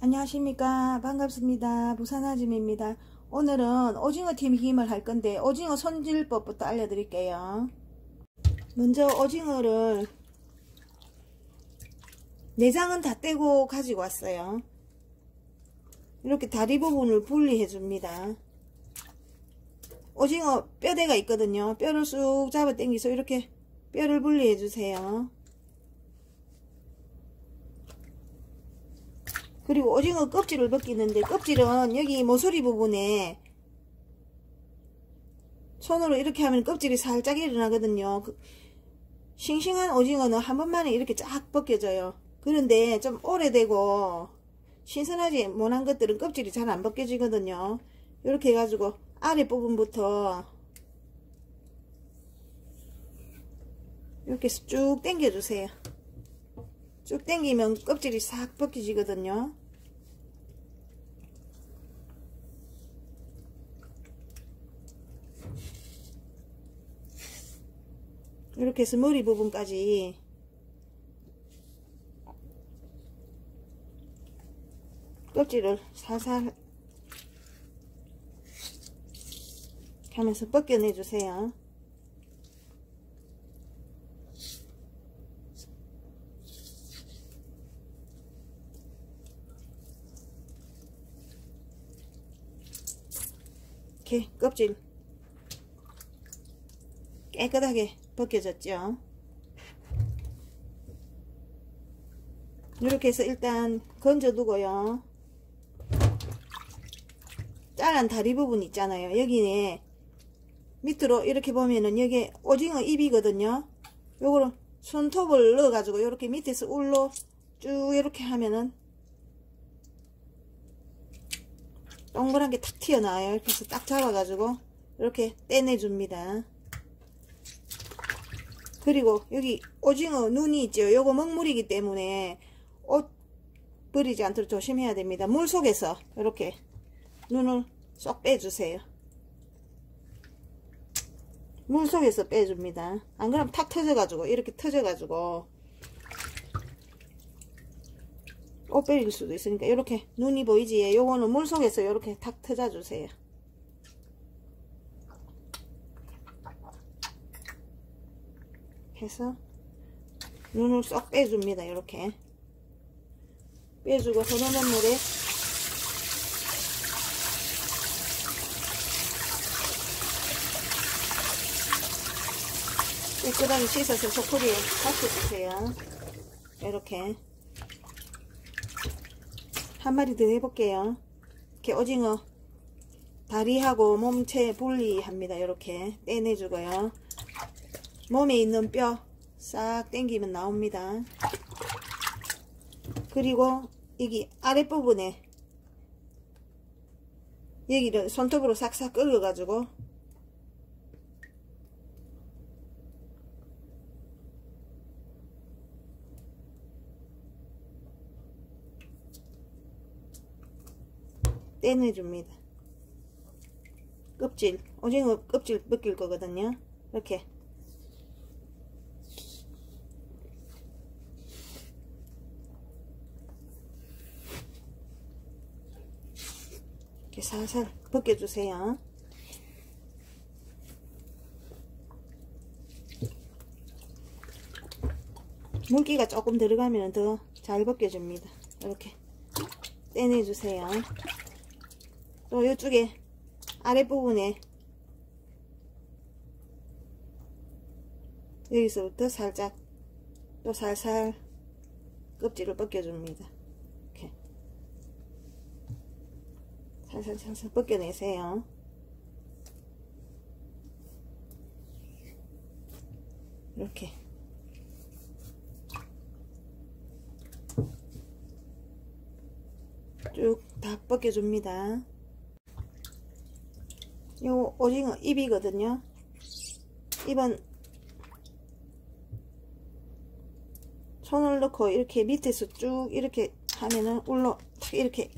안녕하십니까. 반갑습니다. 부산아지매입니다. 오늘은 오징어 튀김을 할 건데 오징어 손질법부터 알려드릴게요. 먼저 오징어를 내장은 다 떼고 가지고 왔어요. 이렇게 다리 부분을 분리해 줍니다. 오징어 뼈대가 있거든요. 뼈를 쑥 잡아 당겨서 이렇게 뼈를 분리해 주세요. 그리고 오징어 껍질을 벗기는데 껍질은 여기 모서리 부분에 손으로 이렇게 하면 껍질이 살짝 일어나거든요. 싱싱한 오징어는 한 번만에 이렇게 쫙 벗겨져요. 그런데 좀 오래되고 신선하지 못한 것들은 껍질이 잘 안 벗겨지거든요. 이렇게 해가지고 아랫부분부터 이렇게 쭉 당겨주세요. 쭉 당기면 껍질이 싹 벗겨지거든요. 이렇게 해서 머리 부분까지 껍질을 살살 하면서 벗겨내 주세요. 이렇게 껍질 깨끗하게 벗겨졌죠. 이렇게 해서 일단 건져 두고요. 자란 다리 부분 있잖아요. 여기에 밑으로 이렇게 보면은 여기 오징어 입이거든요. 요거를 손톱을 넣어가지고 이렇게 밑에서 울로 쭉 이렇게 하면은 동그란 게 탁 튀어나와요. 이렇게 해서 딱 잡아가지고 이렇게 떼내줍니다. 그리고 여기 오징어 눈이 있죠. 요거 먹물이기 때문에 옷 버리지 않도록 조심해야 됩니다. 물 속에서 이렇게 눈을 쏙 빼주세요. 물속에서 빼줍니다. 안 그러면 탁 터져가지고 이렇게 터져가지고 옷 빼릴 수도 있으니까 이렇게 눈이 보이지. 요거는 물속에서 이렇게 탁 터져주세요. 해서 눈을 쏙 빼줍니다. 이렇게 빼주고 흐르는 물에 깨끗하게 씻어서 소쿠리에 닦아주세요. 이렇게 한 마리 더 해볼게요. 이렇게 오징어 다리하고 몸체 분리합니다. 이렇게 떼내주고요. 몸에 있는 뼈 싹 당기면 나옵니다. 그리고 여기 아랫부분에 여기를 손톱으로 싹싹 긁어가지고 떼내줍니다. 껍질, 오징어 껍질 벗길 거거든요. 이렇게 이렇게 살살 벗겨주세요. 물기가 조금 들어가면 더 잘 벗겨집니다. 이렇게 떼내주세요. 또 이쪽에 아랫부분에 여기서부터 살짝 또 살살 껍질을 벗겨줍니다. 이렇게 살살 벗겨내세요. 이렇게 쭉 다 벗겨줍니다. 요 오징어 입이거든요. 입은 손을 넣고 이렇게 밑에서 쭉 이렇게 하면은 울로 탁 이렇게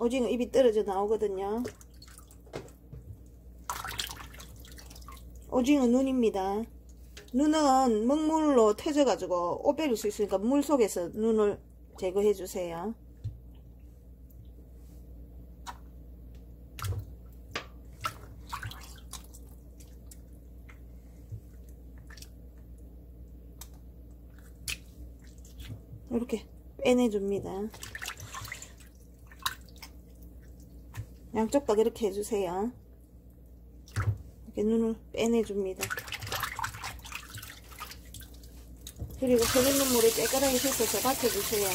오징어 입이 떨어져 나오거든요. 오징어 눈입니다. 눈은 먹물로 터져가지고 옷 베릴 수 있으니까 물 속에서 눈을 제거해 주세요. 이렇게 빼내줍니다. 양쪽 다 그렇게 해주세요. 이렇게 눈을 빼내줍니다. 그리고 흐르는 물에 깨끗하게 씻어서 받쳐주세요.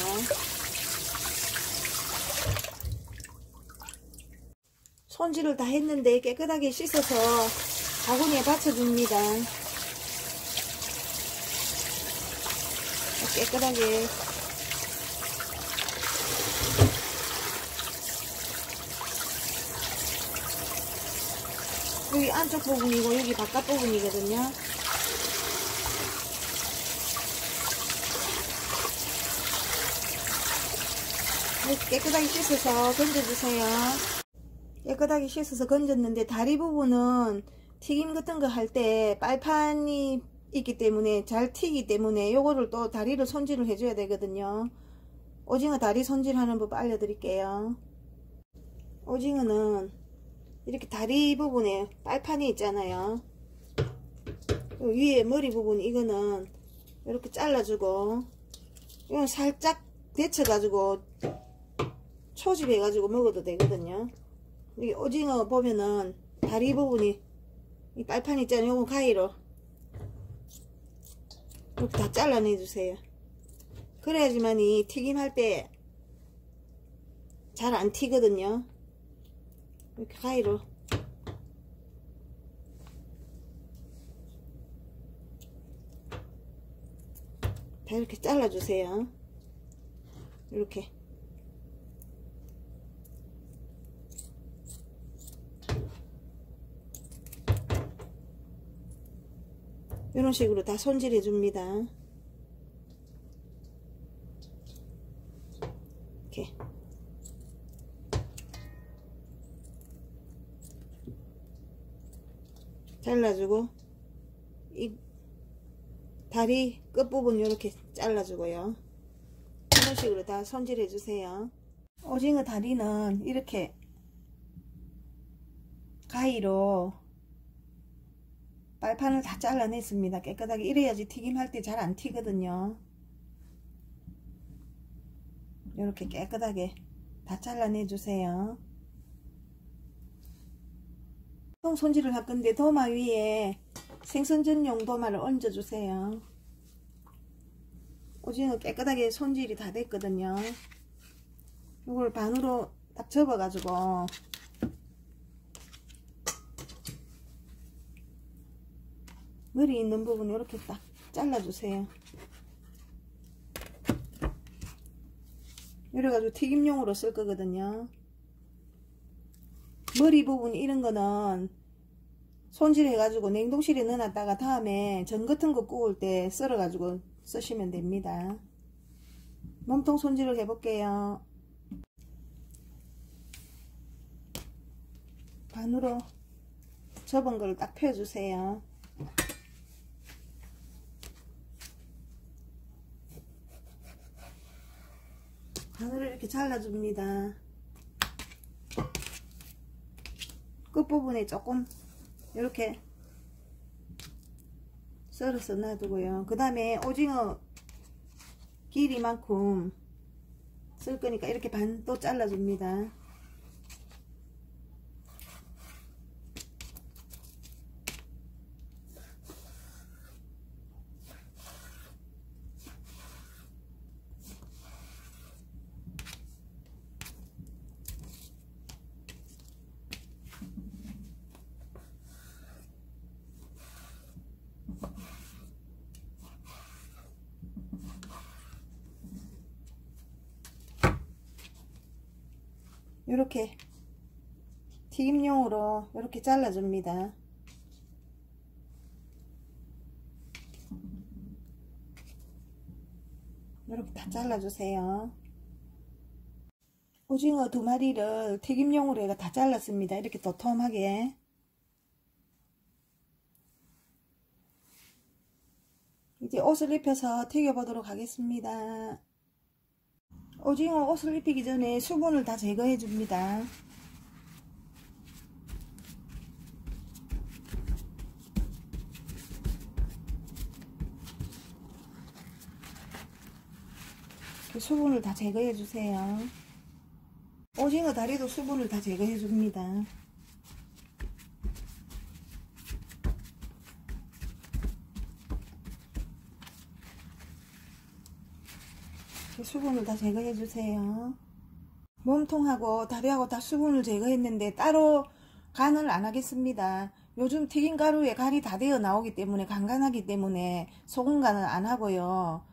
손질을 다 했는데 깨끗하게 씻어서 바구니에 받쳐줍니다. 깨끗하게 여기 안쪽 부분이고 여기 바깥 부분이거든요. 깨끗하게 씻어서 건져주세요. 깨끗하게 씻어서 건졌는데 다리 부분은 튀김 같은 거 할 때 빨판이 있기 때문에 잘 튀기 때문에 요거를 또 다리를 손질을 해줘야 되거든요. 오징어 다리 손질하는 법 알려드릴게요. 오징어는 이렇게 다리 부분에 빨판이 있잖아요. 위에 머리 부분 이거는 이렇게 잘라주고 이건 살짝 데쳐가지고 초집해가지고 먹어도 되거든요. 여기 오징어 보면은 다리 부분이 이 빨판 있잖아요. 요거 가위로 이렇게 다 잘라내주세요. 그래야지만 이 튀김할 때 잘 안 튀거든요. 이렇게 가위로 다 이렇게 잘라주세요. 이렇게 이런 식으로 다 손질해 줍니다. 이렇게 잘라주고 이 다리 끝부분 이렇게 잘라주고요. 이런 식으로 다 손질해 주세요. 오징어 다리는 이렇게 가위로 빨판을 다 잘라냈습니다. 깨끗하게. 이래야지 튀김할 때 잘 안 튀거든요. 이렇게 깨끗하게 다 잘라내주세요. 보통 손질을 할 건데 도마 위에 생선 전용 도마를 얹어주세요. 오징어 깨끗하게 손질이 다 됐거든요. 이걸 반으로 딱 접어가지고 머리 있는 부분 이렇게 딱 잘라주세요. 이래가지고 튀김용으로 쓸 거거든요. 머리 부분 이런 거는 손질해가지고 냉동실에 넣어놨다가 다음에 전 같은 거 구울 때 썰어가지고 쓰시면 됩니다. 몸통 손질을 해볼게요. 반으로 접은 걸 딱 펴주세요. 바늘을 이렇게 잘라줍니다. 끝부분에 조금 이렇게 썰어서 놔두고요. 그 다음에 오징어 길이만큼 쓸 거니까 이렇게 반 또 잘라줍니다. 이렇게 튀김용으로 이렇게 잘라줍니다. 이렇게 다 잘라주세요. 오징어 두 마리를 튀김용으로 얘가 다 잘랐습니다. 이렇게 도톰하게 이제 옷을 입혀서 튀겨보도록 하겠습니다. 오징어 옷을 입히기 전에 수분을 다 제거해 줍니다. 수분을 다 제거해 주세요. 오징어 다리도 수분을 다 제거해 줍니다. 수분을 다 제거해 주세요. 몸통하고 다리하고 다 수분을 제거했는데 따로 간을 안 하겠습니다. 요즘 튀김가루에 간이 다 되어 나오기 때문에 간간하기 때문에 소금간은 안 하고요.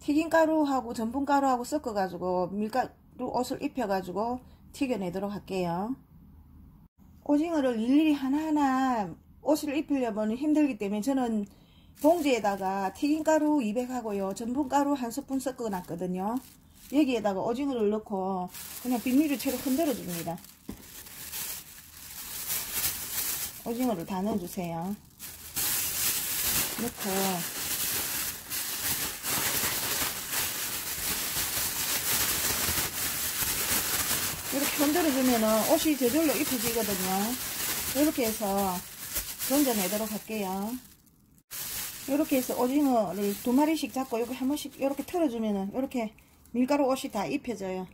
튀김가루하고 전분가루하고 섞어가지고 밀가루 옷을 입혀가지고 튀겨내도록 할게요. 오징어를 일일이 하나하나 옷을 입히려면 힘들기 때문에 저는 봉지에다가 튀김가루 200하고요 전분가루 1스푼 섞어놨거든요. 여기에다가 오징어를 넣고 그냥 빗물을 채로 흔들어줍니다. 오징어를 다 넣어주세요. 넣고 이렇게 흔들어주면 옷이 저절로 입혀지거든요. 이렇게 해서 건져내도록 할게요. 이렇게 해서 오징어를 2마리씩 잡고 이렇게 한 번씩 이렇게 틀어주면은 이렇게 밀가루 옷이 다 입혀져요.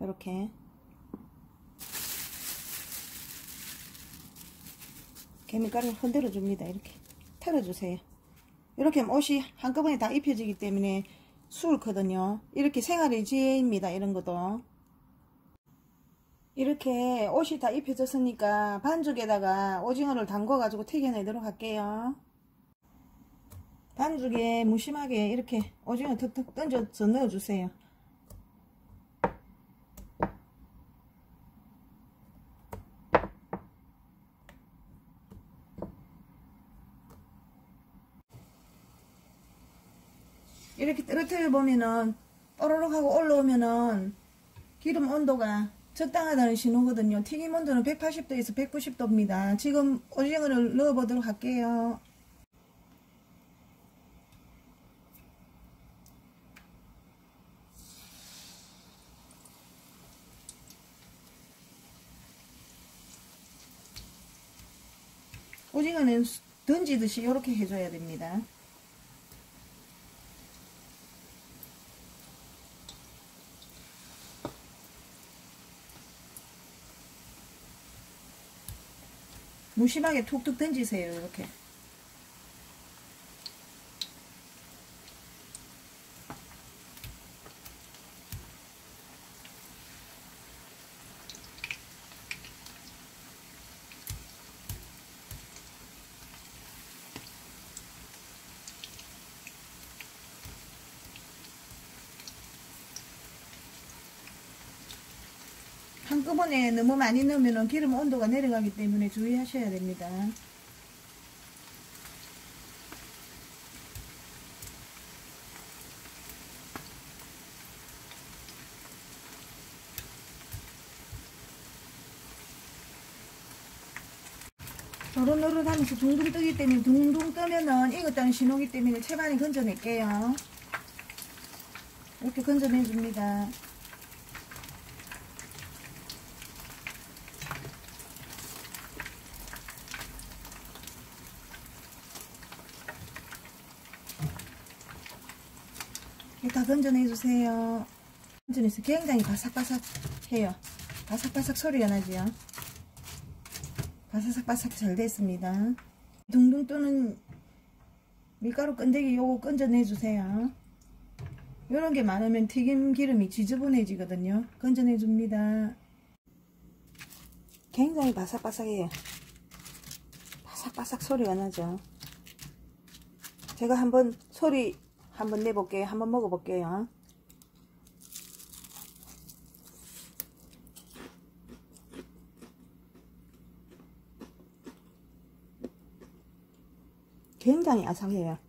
이렇게. 밀가루 흔들어 줍니다. 이렇게 털어 주세요. 이렇게 하면 옷이 한꺼번에 다 입혀지기 때문에 수월거든요. 이렇게 생활의 지혜입니다. 이런 것도 이렇게 옷이 다 입혀졌으니까 반죽에다가 오징어를 담궈 가지고 튀겨내도록 할게요. 반죽에 무심하게 이렇게 오징어 툭툭 던져서 넣어 주세요. 이렇게 떨어뜨려 보면은 뽀로록 하고 올라오면은 기름 온도가 적당하다는 신호거든요. 튀김 온도는 180도에서 190도입니다. 지금 오징어를 넣어 보도록 할게요. 오징어는 던지듯이 이렇게 해줘야 됩니다. 무심하게 툭툭 던지세요. 이렇게 한꺼번에 너무 많이 넣으면 기름 온도가 내려가기 때문에 주의하셔야 됩니다. 노릇노릇하면서 둥둥 뜨기 때문에 둥둥 뜨면은 익었다는 신호기 때문에 채반에 건져낼게요. 이렇게 건져내줍니다. 다 건져내주세요. 건져내서 굉장히 바삭바삭해요. 바삭바삭 소리가 나지요. 바삭바삭 잘 됐습니다. 둥둥 뜨는 밀가루 건더기 요거 건져내주세요. 요런게 많으면 튀김 기름이 지저분해지거든요. 건져내줍니다. 굉장히 바삭바삭해요. 바삭바삭 소리가 나죠. 제가 한번 소리 한번 내볼게요. 한번 먹어볼게요. 굉장히 아삭해요.